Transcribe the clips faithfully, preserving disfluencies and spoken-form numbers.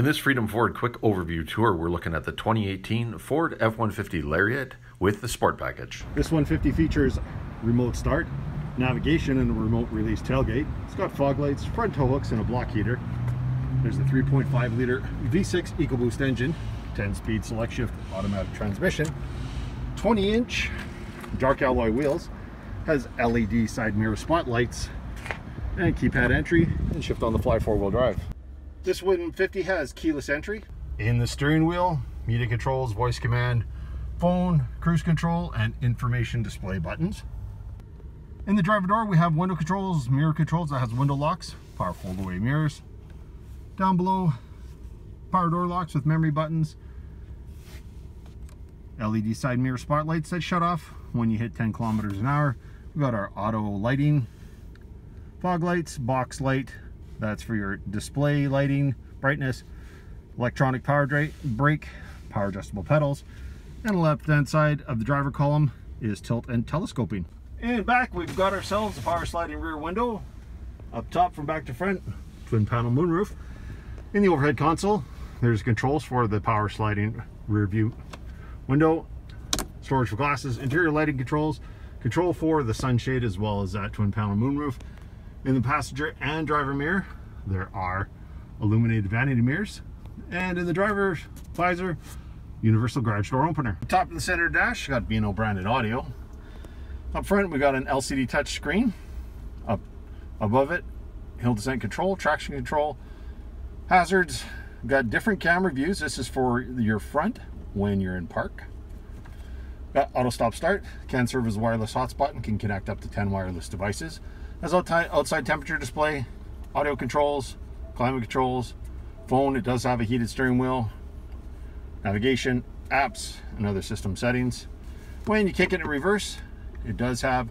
In this Freedom Ford quick overview tour, we're looking at the twenty eighteen Ford F one fifty Lariat with the Sport Package. This one fifty features remote start, navigation, and a remote release tailgate. It's got fog lights, front tow hooks, and a block heater. There's the three point five liter V six EcoBoost engine, ten speed select shift automatic transmission, twenty inch dark alloy wheels, has L E D side mirror spotlights, and keypad entry, and shift on the fly four-wheel drive. This one fifty has keyless entry. In the steering wheel, media controls, voice command, phone, cruise control, and information display buttons. In the driver door, we have window controls, mirror controls, that has window locks, power fold-away mirrors. Down below, power door locks with memory buttons, L E D side mirror spotlights that shut off when you hit ten kilometers an hour. We've got our auto lighting, fog lights, box light, that's for your display lighting, brightness, electronic power brake, power adjustable pedals, and the left-hand side of the driver column is tilt and telescoping. And back, we've got ourselves a power sliding rear window. Up top from back to front, twin panel moonroof. In the overhead console, there's controls for the power sliding rear view window, storage for glasses, interior lighting controls, control for the sunshade as well as that twin panel moonroof. In the passenger and driver mirror, there are illuminated vanity mirrors. And in the driver's visor, universal garage door opener. Top of the center dash, got B N O branded audio. Up front, we got an L C D touch screen. Up above it, hill descent control, traction control, hazards. We've got different camera views. This is for your front when you're in park. Got auto stop start, can serve as a wireless hotspot and can connect up to ten wireless devices. Has outside temperature display, audio controls, climate controls, phone. It does have a heated steering wheel, navigation, apps, and other system settings. When you kick it in reverse, it does have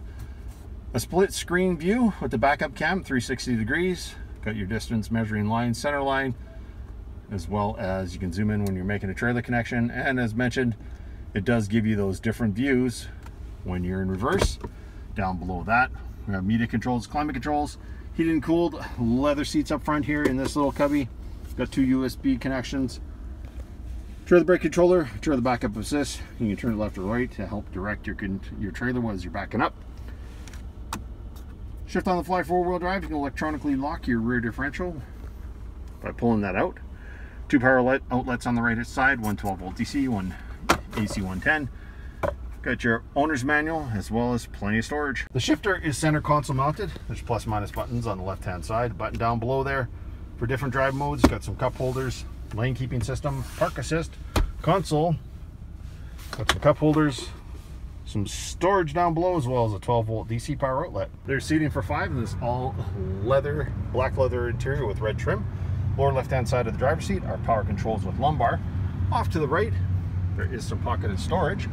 a split screen view with the backup cam, three sixty degrees. Got your distance measuring line, center line, as well as you can zoom in when you're making a trailer connection. And as mentioned, it does give you those different views when you're in reverse. Down below that, we have media controls, climate controls, heated and cooled, leather seats up front here in this little cubby. Got two U S B connections. Trailer brake controller, trailer backup assist. You can turn it left or right to help direct your, your trailer as you're backing up. Shift on the fly four-wheel drive. You can electronically lock your rear differential by pulling that out. Two power outlets on the right side, one twelve volt D C, one A C one ten. Got your owner's manual as well as plenty of storage. The shifter is center console mounted. There's plus minus buttons on the left hand side. Button down below there for different drive modes. Got some cup holders, lane keeping system, park assist, console. Got some cup holders, some storage down below as well as a twelve volt D C power outlet. There's seating for five in this all leather, black leather interior with red trim. Lower left hand side of the driver's seat are power controls with lumbar. Off to the right, there is some pocketed storage.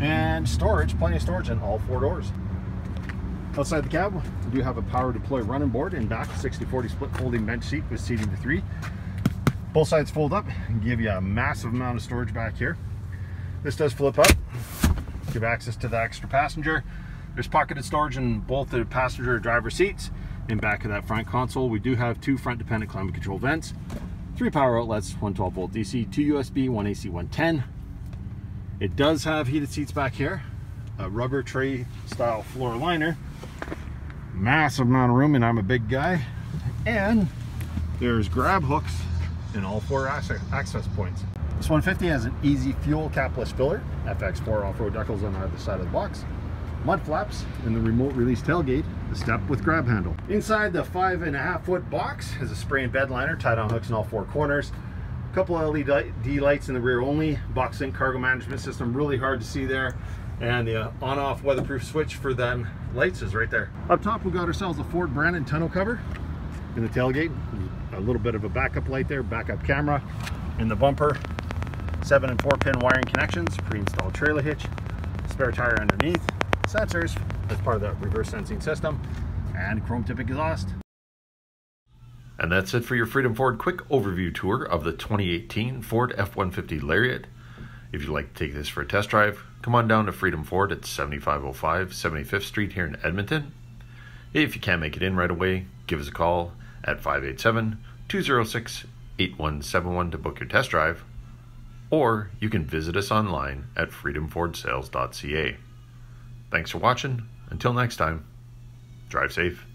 And storage, plenty of storage in all four doors. Outside the cab, we do have a power deploy running board in back, sixty forty split folding bench seat with seating to three. Both sides fold up and give you a massive amount of storage back here. This does flip up, give access to the extra passenger. There's pocketed storage in both the passenger and driver seats. In back of that front console, we do have two front dependent climate control vents, three power outlets, one twelve volt D C, two U S B, one A C one ten. It does have heated seats back here, a rubber tray style floor liner, massive amount of room, and I'm a big guy. And there's grab hooks in all four access points. This one fifty has an easy fuel capless filler, F X four off-road decals on either side of the box, mud flaps, and the remote release tailgate, the step with grab handle. Inside the five and a half foot box is a spray and bed liner, tie down hooks in all four corners. Couple of L E D lights in the rear only, box sync cargo management system, really hard to see there, and the uh, on-off weatherproof switch for them lights is right there. Up top, we got ourselves a Ford branded tonneau cover in the tailgate, a little bit of a backup light there, backup camera in the bumper, seven and four pin wiring connections, pre-installed trailer hitch, spare tire underneath, sensors as part of that reverse sensing system, and chrome tip exhaust. And that's it for your Freedom Ford quick overview tour of the twenty eighteen Ford F one fifty Lariat. If you'd like to take this for a test drive, come on down to Freedom Ford at seventy-five oh five seventy-fifth Street here in Edmonton. If you can't make it in right away, give us a call at five eight seven, two oh six, eight one seven one to book your test drive, or you can visit us online at freedom ford sales dot c a. Thanks for watching. Until next time, drive safe.